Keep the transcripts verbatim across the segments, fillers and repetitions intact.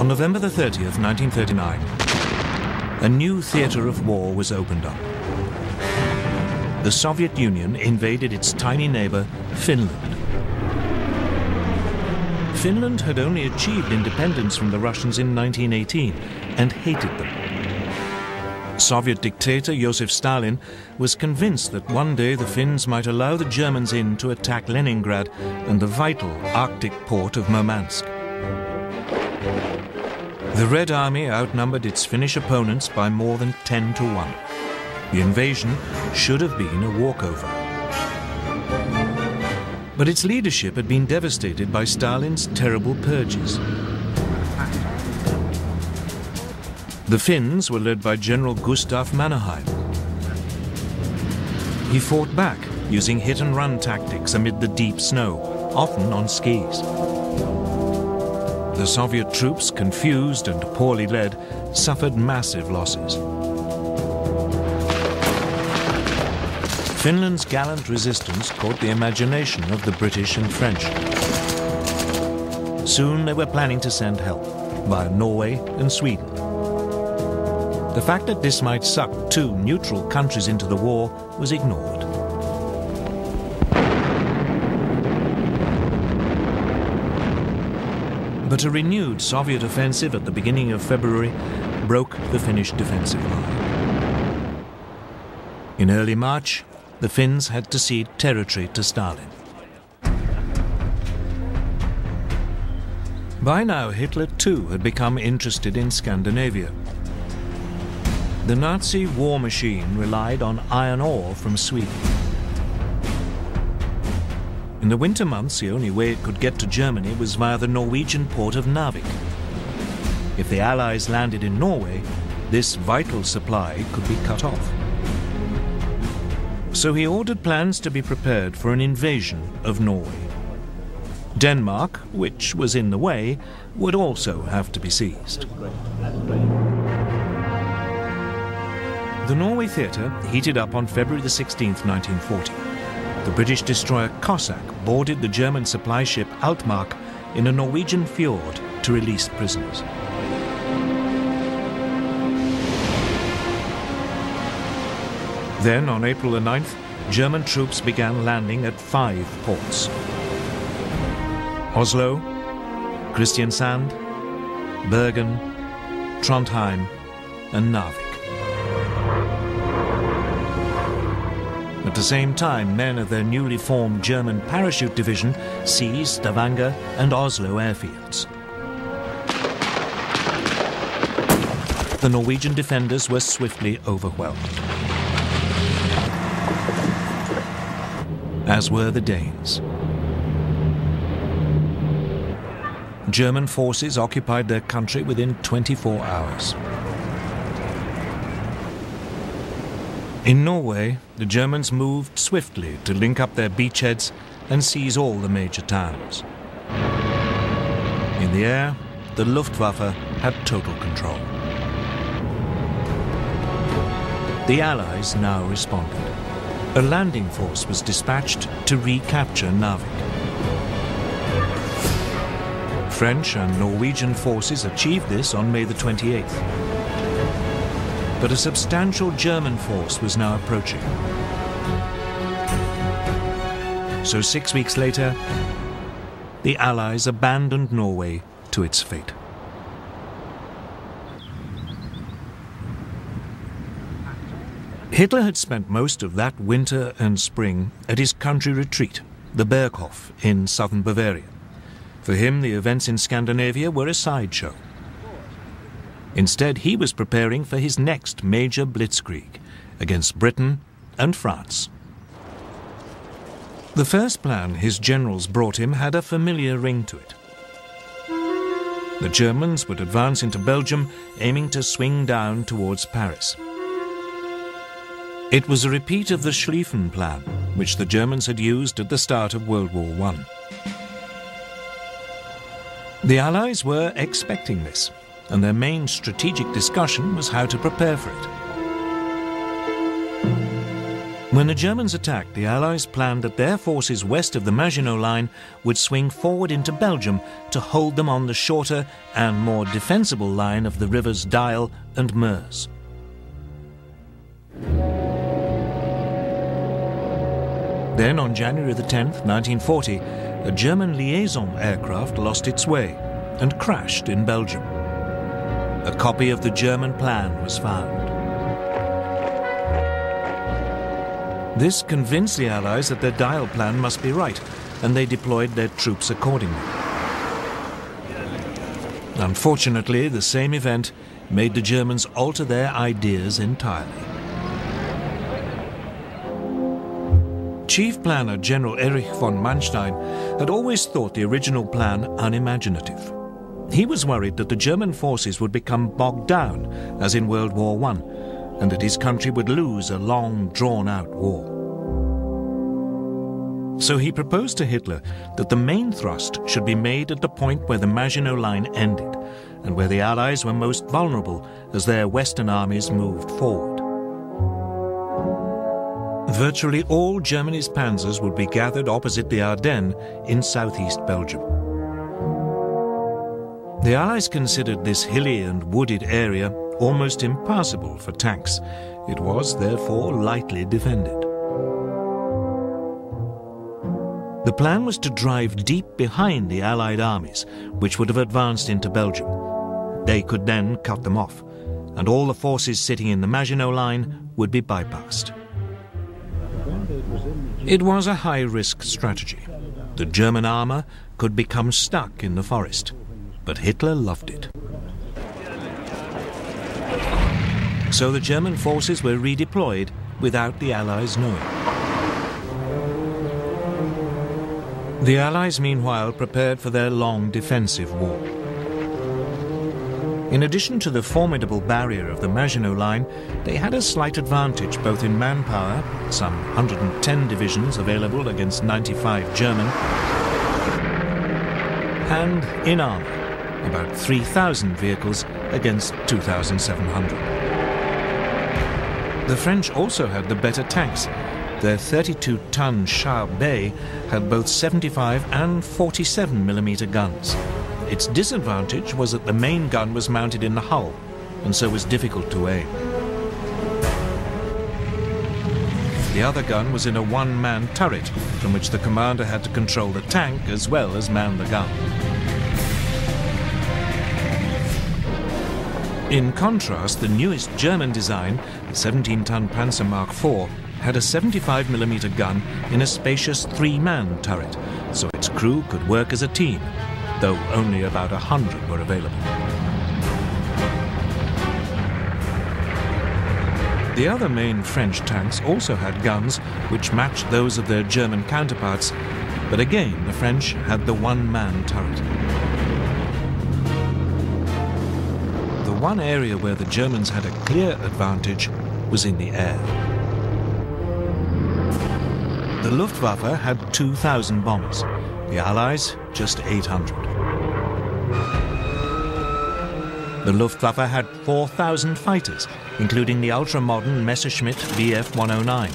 On November the thirtieth, nineteen thirty-nine, a new theater of war was opened up. The Soviet Union invaded its tiny neighbor, Finland. Finland had only achieved independence from the Russians in nineteen eighteen and hated them. Soviet dictator Josef Stalin was convinced that one day the Finns might allow the Germans in to attack Leningrad and the vital Arctic port of Murmansk. The Red Army outnumbered its Finnish opponents by more than ten to one. The invasion should have been a walkover. But its leadership had been devastated by Stalin's terrible purges. The Finns were led by General Gustaf Mannerheim. He fought back using hit-and-run tactics amid the deep snow, often on skis. The Soviet troops, confused and poorly led, suffered massive losses. Finland's gallant resistance caught the imagination of the British and French. Soon they were planning to send help via Norway and Sweden. The fact that this might suck two neutral countries into the war was ignored. But a renewed Soviet offensive at the beginning of February broke the Finnish defensive line. In early March, the Finns had to cede territory to Stalin. By now, Hitler too had become interested in Scandinavia. The Nazi war machine relied on iron ore from Sweden. In the winter months, the only way it could get to Germany was via the Norwegian port of Narvik. If the Allies landed in Norway, this vital supply could be cut off. So he ordered plans to be prepared for an invasion of Norway. Denmark, which was in the way, would also have to be seized. The Norway theatre heated up on February the sixteenth, nineteen forty. The British destroyer Cossack boarded the German supply ship Altmark in a Norwegian fjord to release prisoners. Then, on April the ninth, German troops began landing at five ports. Oslo, Kristiansand, Bergen, Trondheim and Narvik. At the same time, men of their newly formed German parachute division seized Stavanger and Oslo airfields. The Norwegian defenders were swiftly overwhelmed, as were the Danes. German forces occupied their country within twenty-four hours. In Norway, the Germans moved swiftly to link up their beachheads and seize all the major towns. In the air, the Luftwaffe had total control. The Allies now responded. A landing force was dispatched to recapture Narvik. French and Norwegian forces achieved this on May the twenty-eighth. But a substantial German force was now approaching. So six weeks later, the Allies abandoned Norway to its fate. Hitler had spent most of that winter and spring at his country retreat, the Berghof in southern Bavaria. For him, the events in Scandinavia were a sideshow. Instead, he was preparing for his next major blitzkrieg against Britain and France. The first plan his generals brought him had a familiar ring to it. The Germans would advance into Belgium, aiming to swing down towards Paris. It was a repeat of the Schlieffen plan, which the Germans had used at the start of World War One. The Allies were expecting this, and their main strategic discussion was how to prepare for it. When the Germans attacked, the Allies planned that their forces west of the Maginot Line would swing forward into Belgium to hold them on the shorter and more defensible line of the rivers Dyle and Meuse. Then, on January the tenth, nineteen forty, a German liaison aircraft lost its way and crashed in Belgium. A copy of the German plan was found. This convinced the Allies that their Dyle plan must be right, and they deployed their troops accordingly. Unfortunately, the same event made the Germans alter their ideas entirely. Chief planner General Erich von Manstein had always thought the original plan unimaginative. He was worried that the German forces would become bogged down, as in World War One, and that his country would lose a long, drawn-out war. So he proposed to Hitler that the main thrust should be made at the point where the Maginot Line ended, and where the Allies were most vulnerable as their Western armies moved forward. Virtually all Germany's panzers would be gathered opposite the Ardennes in southeast Belgium. The Allies considered this hilly and wooded area almost impassable for tanks. It was, therefore, lightly defended. The plan was to drive deep behind the Allied armies, which would have advanced into Belgium. They could then cut them off, and all the forces sitting in the Maginot Line would be bypassed. It was a high-risk strategy. The German armour could become stuck in the forest, but Hitler loved it. So the German forces were redeployed without the Allies knowing. The Allies, meanwhile, prepared for their long defensive war. In addition to the formidable barrier of the Maginot Line, they had a slight advantage both in manpower, some one hundred ten divisions available against ninety-five German, and in armour, about three thousand vehicles against two thousand seven hundred. The French also had the better tanks. Their thirty-two ton Char B had both seventy-five and forty-seven millimeter guns. Its disadvantage was that the main gun was mounted in the hull, and so was difficult to aim. The other gun was in a one-man turret, from which the commander had to control the tank as well as man the gun. In contrast, the newest German design, the seventeen ton Panzer Mark four, had a seventy-five millimeter gun in a spacious three-man turret, so its crew could work as a team, though only about one hundred were available. The other main French tanks also had guns which matched those of their German counterparts, but again the French had the one-man turret. One area where the Germans had a clear advantage was in the air. The Luftwaffe had two thousand bombers, the Allies just eight hundred. The Luftwaffe had four thousand fighters, including the ultra-modern Messerschmitt Bf one oh nine.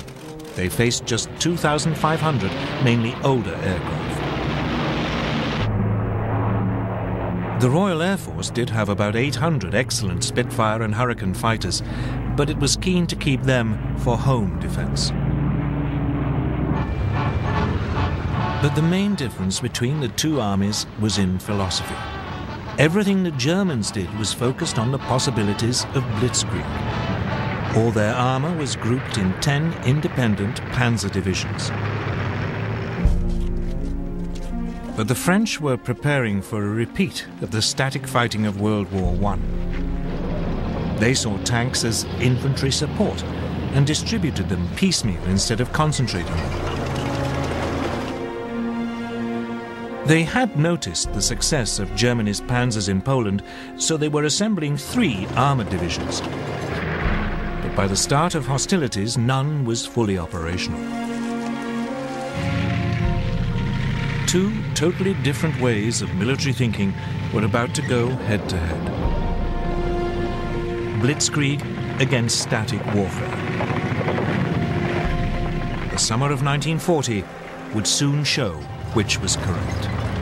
They faced just two thousand five hundred, mainly older aircraft. The Royal Air Force did have about eight hundred excellent Spitfire and Hurricane fighters, but it was keen to keep them for home defence. But the main difference between the two armies was in philosophy. Everything the Germans did was focused on the possibilities of Blitzkrieg. All their armour was grouped in ten independent panzer divisions. But the French were preparing for a repeat of the static fighting of World War One. They saw tanks as infantry support and distributed them piecemeal instead of concentrating them. They had noticed the success of Germany's panzers in Poland, so they were assembling three armoured divisions. But by the start of hostilities, none was fully operational. Two totally different ways of military thinking were about to go head-to-head. Blitzkrieg against static warfare. the summer of nineteen forty would soon show which was correct.